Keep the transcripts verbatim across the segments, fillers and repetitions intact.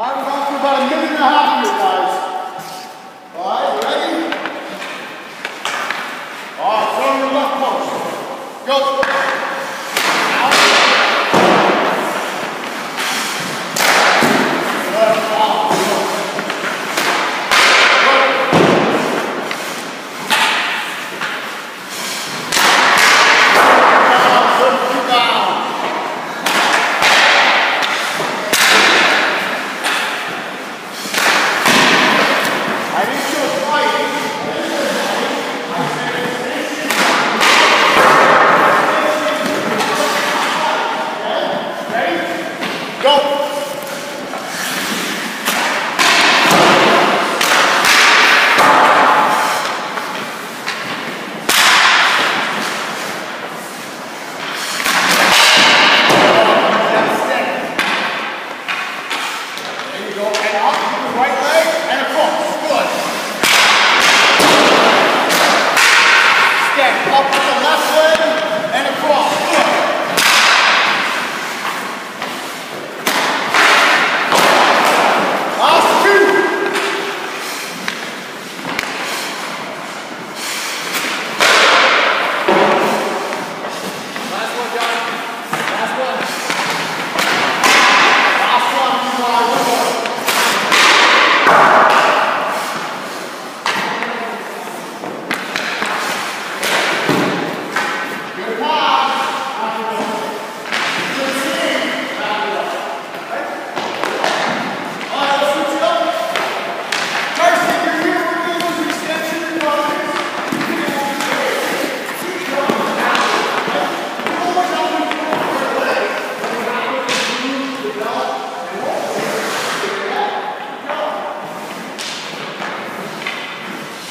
All right, we're going for about a minute and a half here, guys. All right, ready? All right, throw your left post. Go.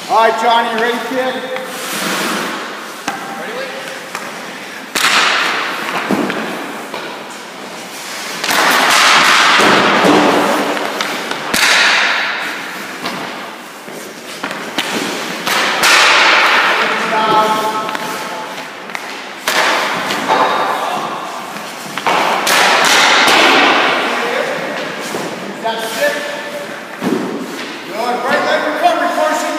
All right, Johnny, you ready, kid? Ready, Lee? Use that stick. Good, right leg recovery, Carson.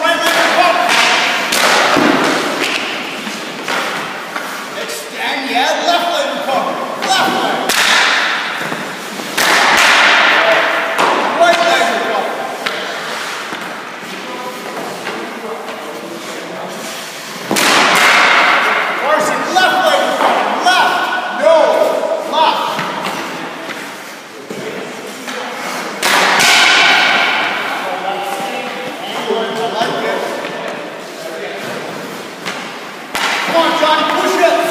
Come on, Johnny, push it.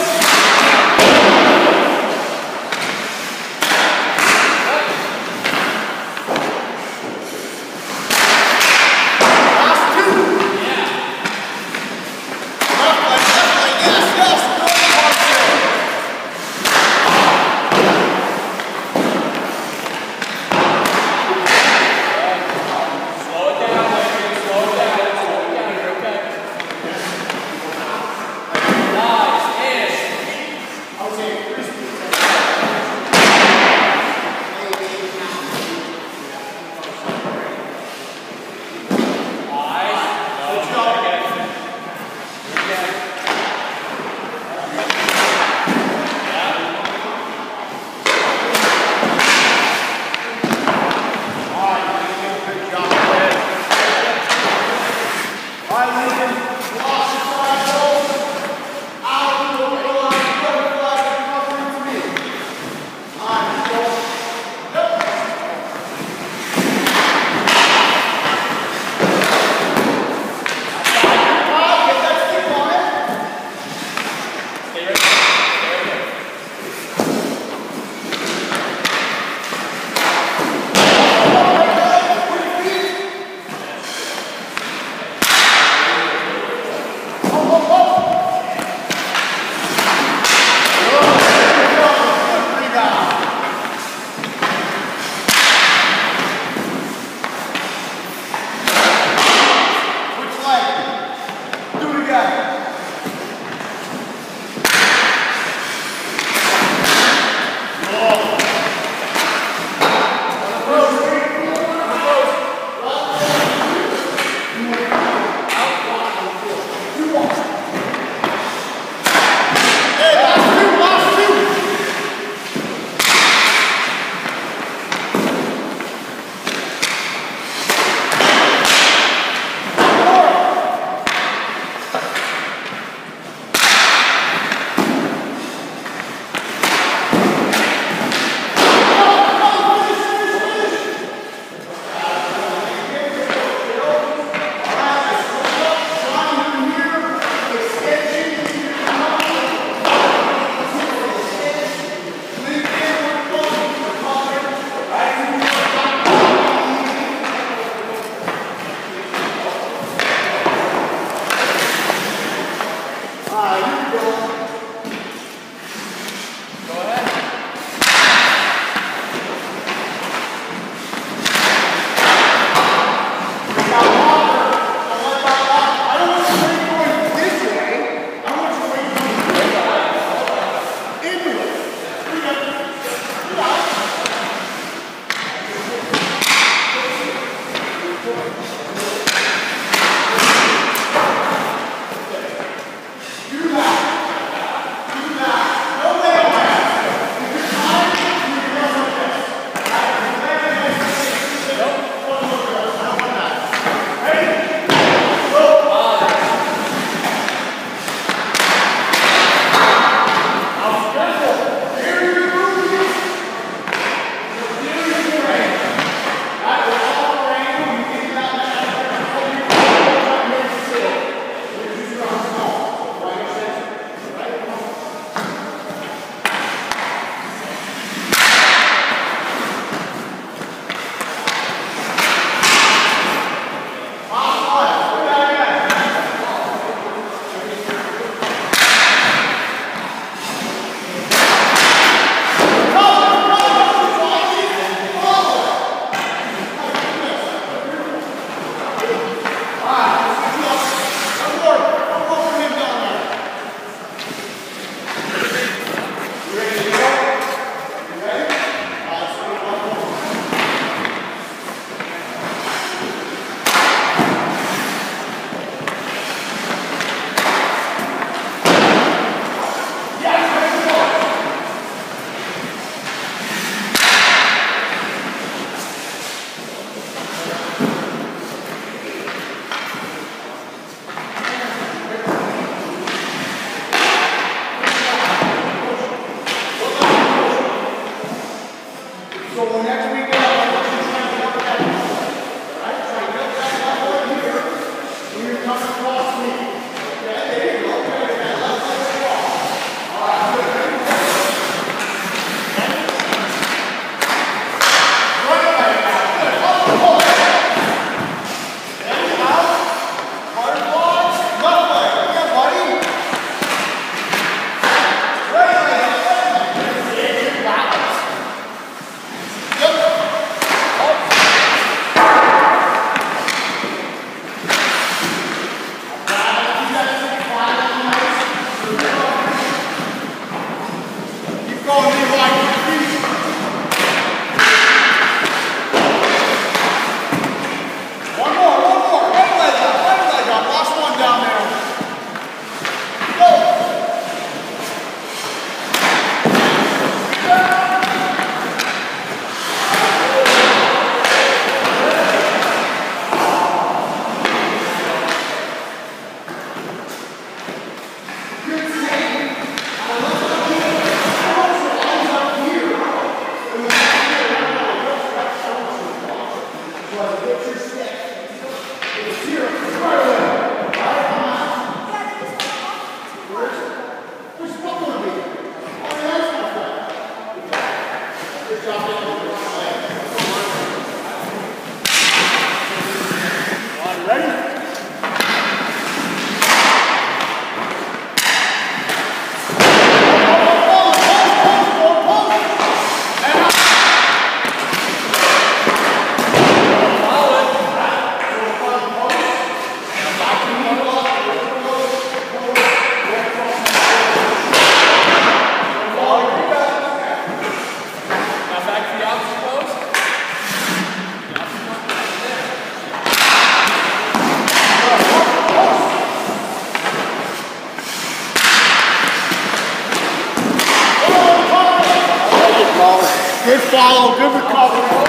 Good follow, good recovery.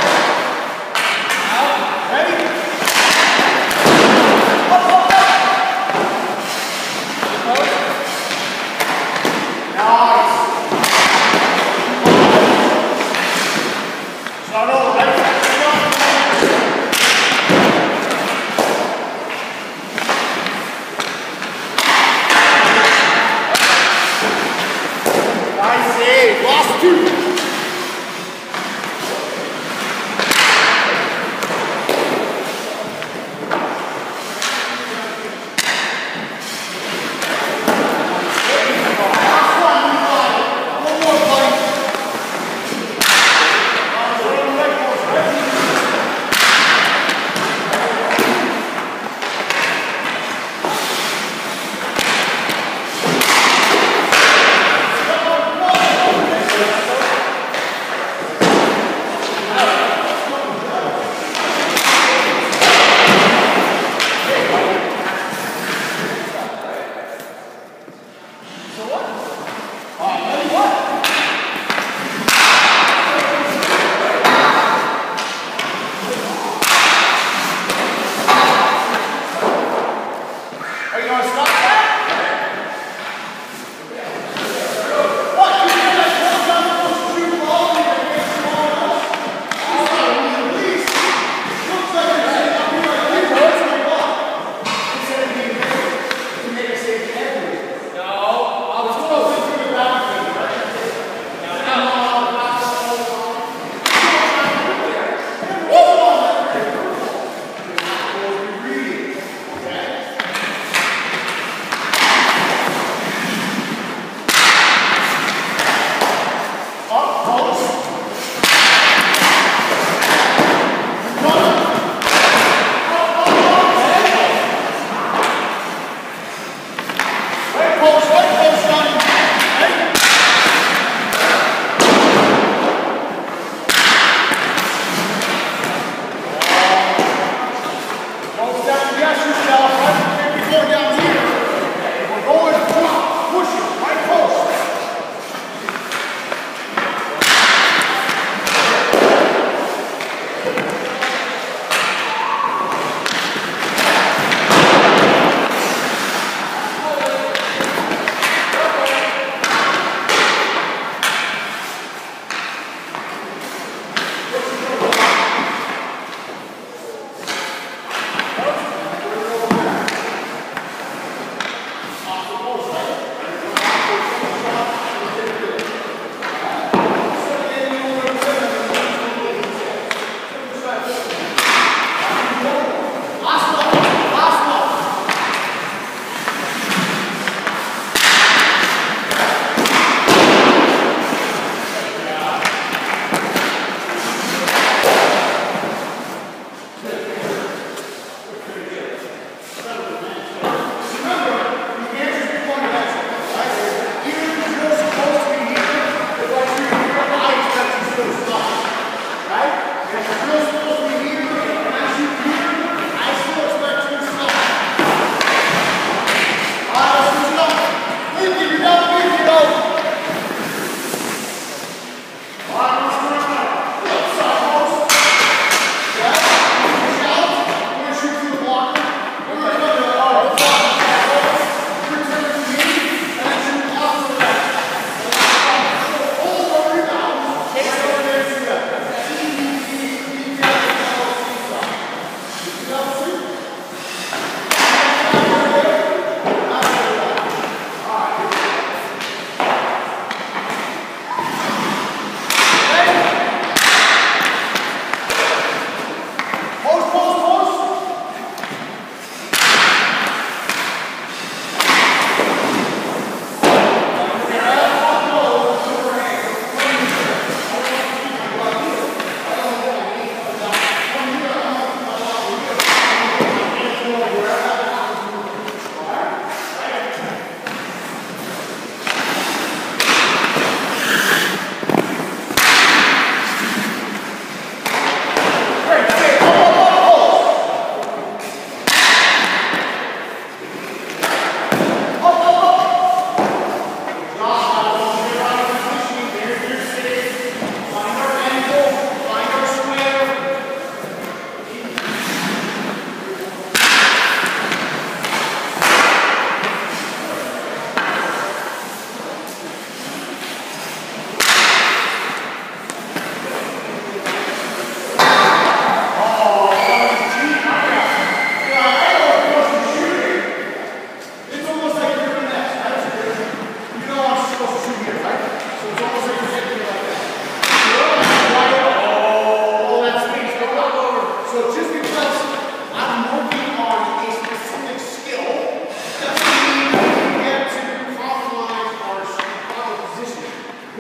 Ready? Nice. Start over, ready? Nice save, lost two. Let's go.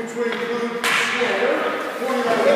which would include square, forty-nine.